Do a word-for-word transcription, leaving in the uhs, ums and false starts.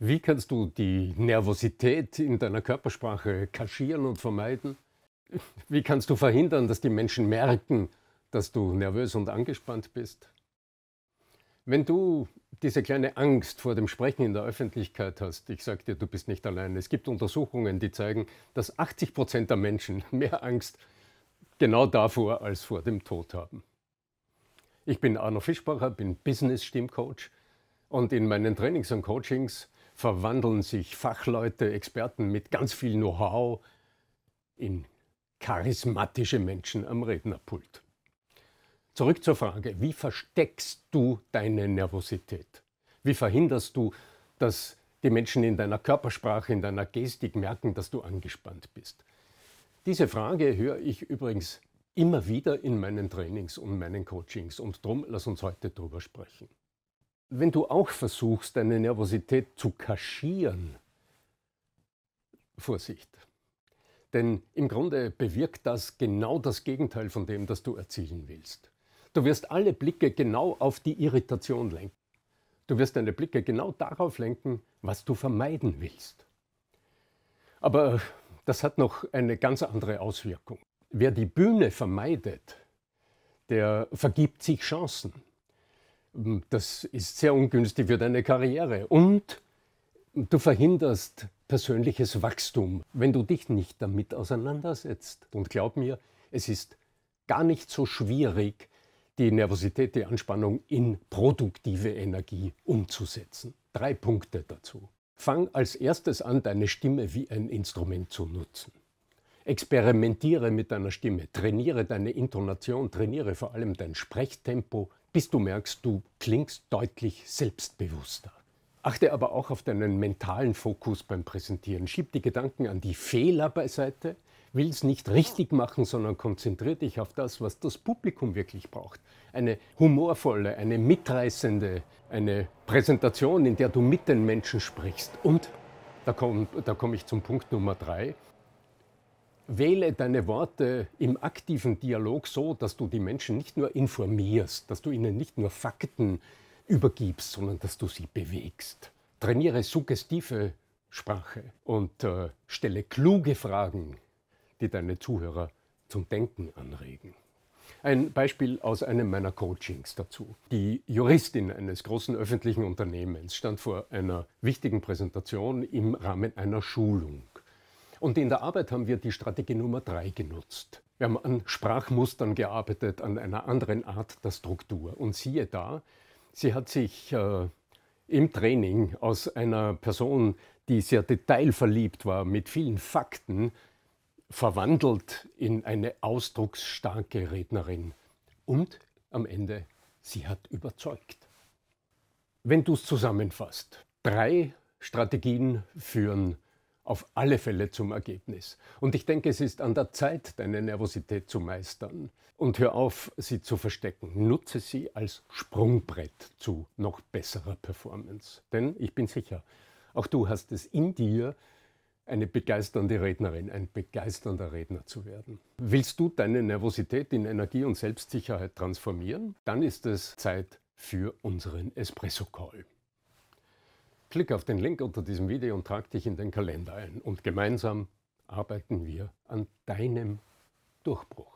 Wie kannst du die Nervosität in deiner Körpersprache kaschieren und vermeiden? Wie kannst du verhindern, dass die Menschen merken, dass du nervös und angespannt bist? Wenn du diese kleine Angst vor dem Sprechen in der Öffentlichkeit hast, ich sage dir, du bist nicht allein. Es gibt Untersuchungen, die zeigen, dass achtzig Prozent der Menschen mehr Angst genau davor als vor dem Tod haben. Ich bin Arno Fischbacher, bin Business-Stimmcoach und in meinen Trainings und Coachings verwandeln sich Fachleute, Experten mit ganz viel Know-how in charismatische Menschen am Rednerpult. Zurück zur Frage, wie versteckst du deine Nervosität? Wie verhinderst du, dass die Menschen in deiner Körpersprache, in deiner Gestik merken, dass du angespannt bist? Diese Frage höre ich übrigens immer wieder in meinen Trainings und meinen Coachings und darum lass uns heute darüber sprechen. Wenn du auch versuchst, deine Nervosität zu kaschieren, Vorsicht. Denn im Grunde bewirkt das genau das Gegenteil von dem, das du erzielen willst. Du wirst alle Blicke genau auf die Irritation lenken. Du wirst deine Blicke genau darauf lenken, was du vermeiden willst. Aber das hat noch eine ganz andere Auswirkung. Wer die Bühne vermeidet, der vergibt sich Chancen. Das ist sehr ungünstig für deine Karriere und du verhinderst persönliches Wachstum, wenn du dich nicht damit auseinandersetzt. Und glaub mir, es ist gar nicht so schwierig, die Nervosität, die Anspannung in produktive Energie umzusetzen. Drei Punkte dazu. Fang als erstes an, deine Stimme wie ein Instrument zu nutzen. Experimentiere mit deiner Stimme, trainiere deine Intonation, trainiere vor allem dein Sprechtempo, bis du merkst, du klingst deutlich selbstbewusster. Achte aber auch auf deinen mentalen Fokus beim Präsentieren. Schieb die Gedanken an die Fehler beiseite, will es nicht richtig machen, sondern konzentriere dich auf das, was das Publikum wirklich braucht. Eine humorvolle, eine mitreißende, eine Präsentation, in der du mit den Menschen sprichst. Und da komme da komm ich zum Punkt Nummer drei. Wähle deine Worte im aktiven Dialog so, dass du die Menschen nicht nur informierst, dass du ihnen nicht nur Fakten übergibst, sondern dass du sie bewegst. Trainiere suggestive Sprache und äh, stelle kluge Fragen, die deine Zuhörer zum Denken anregen. Ein Beispiel aus einem meiner Coachings dazu. Die Juristin eines großen öffentlichen Unternehmens stand vor einer wichtigen Präsentation im Rahmen einer Schulung. Und in der Arbeit haben wir die Strategie Nummer drei genutzt. Wir haben an Sprachmustern gearbeitet, an einer anderen Art der Struktur. Und siehe da, sie hat sich äh, im Training aus einer Person, die sehr detailverliebt war, mit vielen Fakten, verwandelt in eine ausdrucksstarke Rednerin. Und am Ende, sie hat überzeugt. Wenn du es zusammenfasst, drei Strategien führen auf alle Fälle zum Ergebnis. Und ich denke, es ist an der Zeit, deine Nervosität zu meistern. Und hör auf, sie zu verstecken. Nutze sie als Sprungbrett zu noch besserer Performance. Denn ich bin sicher, auch du hast es in dir, eine begeisternde Rednerin, ein begeisternder Redner zu werden. Willst du deine Nervosität in Energie und Selbstsicherheit transformieren? Dann ist es Zeit für unseren Espresso-Call. Klick auf den Link unter diesem Video und trag dich in den Kalender ein. Und gemeinsam arbeiten wir an deinem Durchbruch.